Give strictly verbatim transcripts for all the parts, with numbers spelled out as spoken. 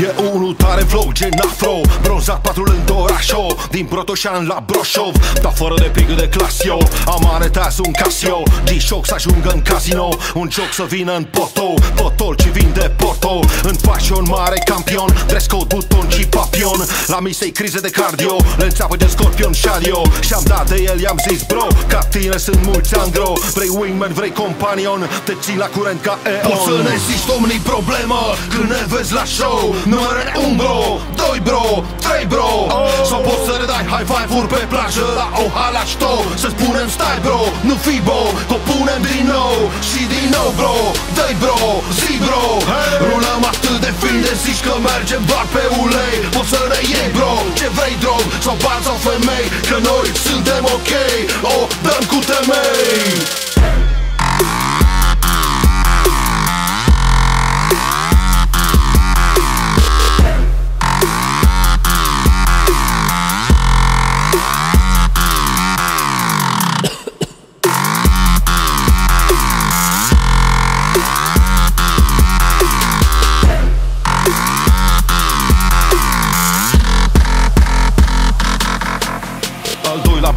E unul tare flow, gen Afrob, bronzat patrul în Brașov, din Brotoșani la Broșov, dar fără de pic de Casio. Am anetat un Casio G-Shock să ajungă în casino, un joc să vină în potou, potol ce vinde porto. În fashion mare campion, dress code, buton și papion. La misei crize de cardio, le înțeapă de scorpion shadio. Și-am dat de el, i-am zis bro, ca tine sunt mulți angro. Vrei wingman, vrei companion, te țin la curent ca E.ON. Poți să ne zici domnii problemă când ne vezi la show. Numere un bro, doi bro, trei bro, oh. Sau poți să le dai high five-uri pe plajă la Ohalașto. Să spunem stai bro, nu fi bo, o punem din nou și din nou bro, dă-i bro, zi bro, hey. Rulăm atât de fin de zici că mergem doar pe ulei. Poți să ne iei bro, ce vrei drog, sau bani sau femei, că noi suntem ok, o dăm cu temei.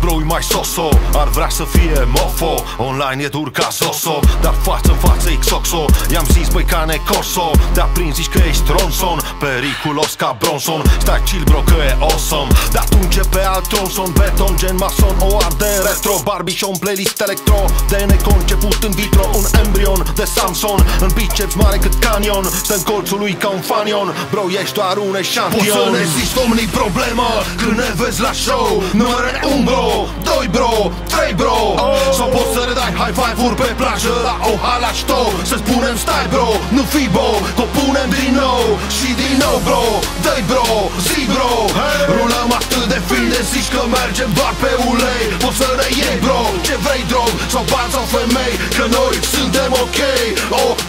Broi mai soso, ar vrea să fie mofo. Online e dur ca soso, dar față-n față-i xoxo. I-am zis băi ca necorso, te-a prins, zici că ești Tronson, periculos ca Bronson. Stai chill bro că e awesome, de atunci pe alt Tronson, beton gen mason, o arde retro, barbișon, playlist electro, de neconceput în vitro, un embrion de Samson, în biceps mare cât canion, stă în colțul lui ca un fanion. Bro ești doar un eșantion. Poți să ne zici domnii problemă când ne vezi la show. Numere un bro, doi bro, trei bro, oh. Sau poți să le dai high five-uri pe plajă la Ohalașto. Să spunem stai bro, nu fi bo, că punem din nou și din nou bro, dă-i bro, zi bro, hey. Rulăm atât de fin de zici că mergem doar pe ulei. Poți să ne iei bro, ce vrei drog, sau bani sau femei, că noi suntem ok, o